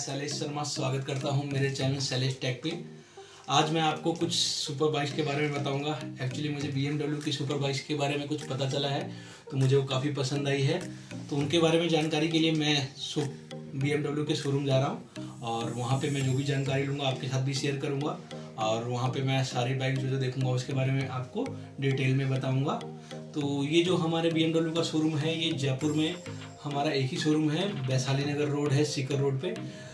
सैलेश शर्मा स्वागत करता हूं मेरे चैनल सैलेश टेक पे। आज मैं आपको कुछ सुपर बाइक्स के बारे में बताऊंगा। एक्चुअली मुझे BMW की सुपर बाइक्स के बारे में कुछ पता चला है तो मुझे वो काफ़ी पसंद आई है, तो उनके बारे में जानकारी के लिए मैं BMW के शोरूम जा रहा हूँ और वहाँ पर मैं जो भी जानकारी लूँगा आपके साथ भी शेयर करूँगा और वहाँ पर मैं सारी बाइक जो देखूँगा उसके बारे में आपको डिटेल में बताऊँगा। तो ये जो हमारे BMW का शोरूम है ये जयपुर में हमारा एक ही शोरूम है, वैशाली नगर रोड है, सीकर रोड पे,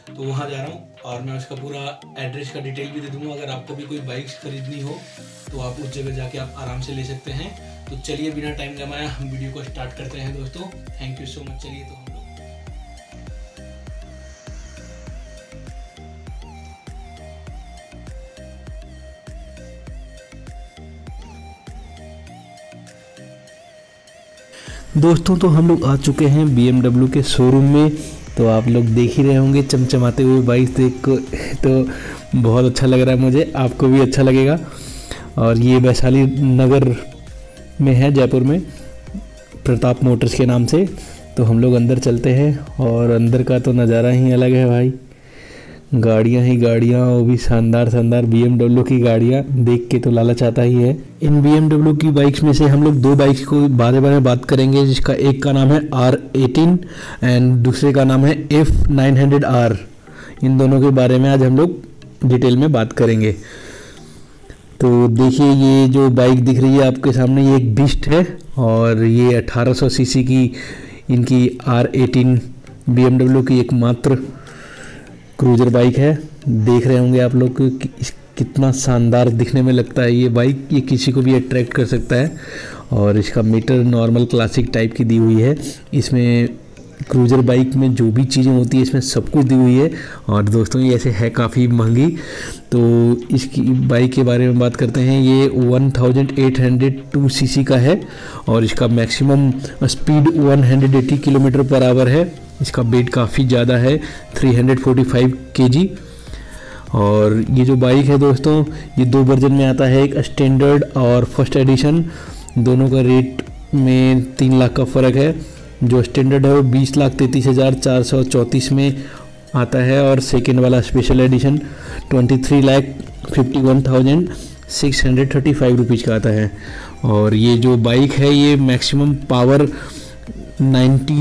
तो वहाँ जा रहा हूँ और मैं उसका पूरा एड्रेस का डिटेल भी दे दूँगा। अगर आपको भी कोई बाइक्स खरीदनी हो तो आप उस जगह जाके आप आराम से ले सकते हैं। तो चलिए बिना टाइम गंवाए हम वीडियो को स्टार्ट करते हैं दोस्तों, थैंक यू सो मच। चलिए तो हम लोग दोस्तों तो हम लोग आ चुके हैं BMW के शोरूम में। तो आप लोग देख ही रहे होंगे चमचमाते हुए बाइक देख को, तो बहुत अच्छा लग रहा है मुझे, आपको भी अच्छा लगेगा। और ये वैशाली नगर में है जयपुर में, प्रताप मोटर्स के नाम से। तो हम लोग अंदर चलते हैं और अंदर का तो नज़ारा ही अलग है भाई, गाड़ियाँ ही गाड़ियाँ, वो भी शानदार शानदार BMW की गाड़ियाँ, देख के तो लालच आता ही है। इन BMW की बाइक्स में से हम लोग दो बाइक्स को बारे में बात करेंगे, जिसका एक का नाम है R18 एंड दूसरे का नाम है F900R। इन दोनों के बारे में आज हम लोग डिटेल में बात करेंगे। तो देखिए ये जो बाइक दिख रही है आपके सामने ये एक बीस्ट है और ये 1800 सीसी की इनकी R18 BMW की एकमात्र क्रूजर बाइक है। देख रहे होंगे आप लोग कितना शानदार दिखने में लगता है ये बाइक, ये किसी को भी अट्रैक्ट कर सकता है। और इसका मीटर नॉर्मल क्लासिक टाइप की दी हुई है। इसमें क्रूजर बाइक में जो भी चीज़ें होती है इसमें सब कुछ दी हुई है। और दोस्तों ये ऐसे है काफ़ी महंगी। तो इसकी बाइक के बारे में बात करते हैं, ये 1802 सीसी का है और इसका maximum speed 180 kilometre per hour है। इसका वेट काफ़ी ज़्यादा है, 345 केजी। और ये जो बाइक है दोस्तों ये दो वर्जन में आता है, एक स्टैंडर्ड और फर्स्ट एडिशन। दोनों का रेट में 3 लाख का फ़र्क है। जो स्टैंडर्ड है वो 20,33,434 में आता है और सेकेंड वाला स्पेशल एडिशन 23,51,635 रुपीज़ का आता है। और ये जो बाइक है ये मैक्सिमम पावर 90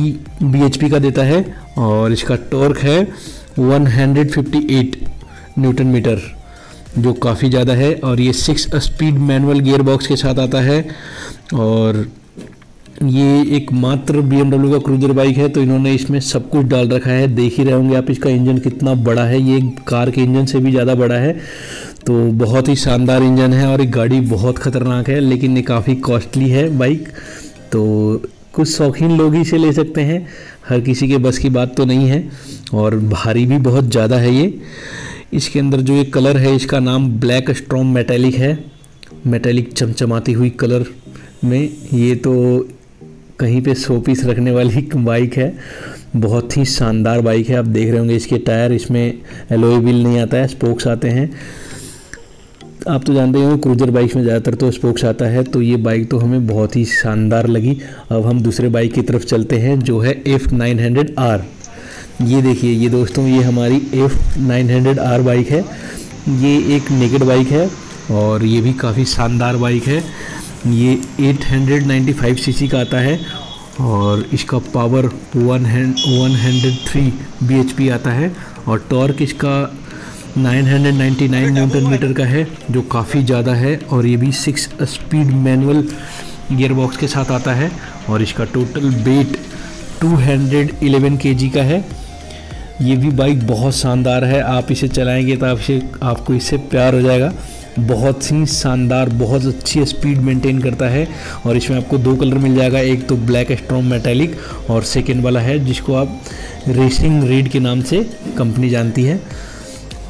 bhp का देता है और इसका टॉर्क है 158 न्यूटन मीटर, जो काफ़ी ज़्यादा है। और ये 6 स्पीड मैनुअल गियर बॉक्स के साथ आता है और ये एक मात्र BMW का क्रूजर बाइक है, तो इन्होंने इसमें सब कुछ डाल रखा है। देख ही रहे होंगे आप इसका इंजन कितना बड़ा है, ये कार के इंजन से भी ज़्यादा बड़ा है। तो बहुत ही शानदार इंजन है और ये गाड़ी बहुत ख़तरनाक है, लेकिन ये काफ़ी कॉस्टली है बाइक, तो कुछ शौकीन लोग ही इसे ले सकते हैं, हर किसी के बस की बात तो नहीं है। और भारी भी बहुत ज़्यादा है ये। इसके अंदर जो ये कलर है इसका नाम ब्लैक स्टॉर्म मेटैलिक है, मेटैलिक चमचमाती हुई कलर में। ये तो कहीं पे शोपीस रखने वाली बाइक है, बहुत ही शानदार बाइक है। आप देख रहे होंगे इसके टायर, इसमें एलॉय व्हील नहीं आता है, स्पोक्स आते हैं। आप तो जानते हो क्रूजर बाइक में ज़्यादातर तो स्पोक्स आता है। तो ये बाइक तो हमें बहुत ही शानदार लगी। अब हम दूसरे बाइक की तरफ चलते हैं जो है F900R। ये देखिए ये दोस्तों ये हमारी F900R बाइक है, ये एक नेकेड बाइक है और ये भी काफ़ी शानदार बाइक है। ये 895 सीसी का आता है और इसका पावर 103 bhp आता है और टॉर्क इसका 999 न्यूटन मीटर का है, जो काफ़ी ज़्यादा है। और ये भी 6 स्पीड मैनुअल गियरबॉक्स के साथ आता है और इसका टोटल वेट 211 केजी का है। ये भी बाइक बहुत शानदार है, आप इसे चलाएंगे तो आपको इससे प्यार हो जाएगा। बहुत ही शानदार, बहुत अच्छी स्पीड मेंटेन करता है। और इसमें आपको दो कलर मिल जाएगा, एक तो ब्लैक स्टॉर्म मेटैलिक और सेकेंड वाला है जिसको आप रेसिंग रेड के नाम से कंपनी जानती है।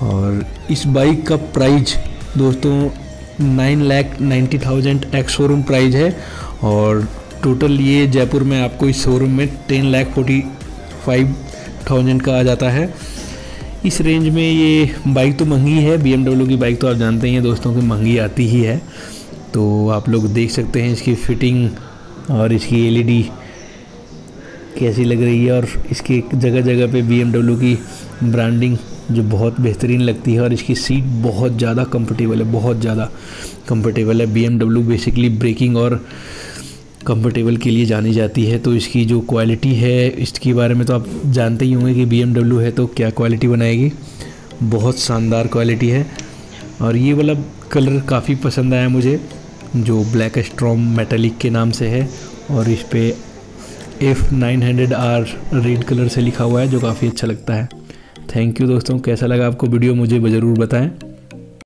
और इस बाइक का प्राइस दोस्तों 9,90,000 एक्स शोरूम प्राइस है और टोटल ये जयपुर में आपको इस शोरूम में 10,45,000 का आ जाता है। इस रेंज में ये बाइक तो महंगी है, BMW की बाइक तो आप जानते ही हैं दोस्तों कि महंगी आती ही है। तो आप लोग देख सकते हैं इसकी फिटिंग और इसकी LED कैसी लग रही है, और इसकी जगह जगह पे BMW की ब्रांडिंग जो बहुत बेहतरीन लगती है, और इसकी सीट बहुत ज़्यादा कंफर्टेबल है, बहुत ज़्यादा कंफर्टेबल है। BMW बेसिकली ब्रेकिंग और कंफर्टेबल के लिए जानी जाती है, तो इसकी जो क्वालिटी है इसके बारे में तो आप जानते ही होंगे कि BMW है तो क्या क्वालिटी बनाएगी, बहुत शानदार क्वालिटी है। और ये वाला कलर काफ़ी पसंद आया मुझे जो ब्लैक स्टॉर्म मेटालिक के नाम से है, और इस पे F900R रेड कलर से लिखा हुआ है जो काफ़ी अच्छा लगता है। थैंक यू दोस्तों, कैसा लगा आपको वीडियो मुझे ज़रूर बताएं।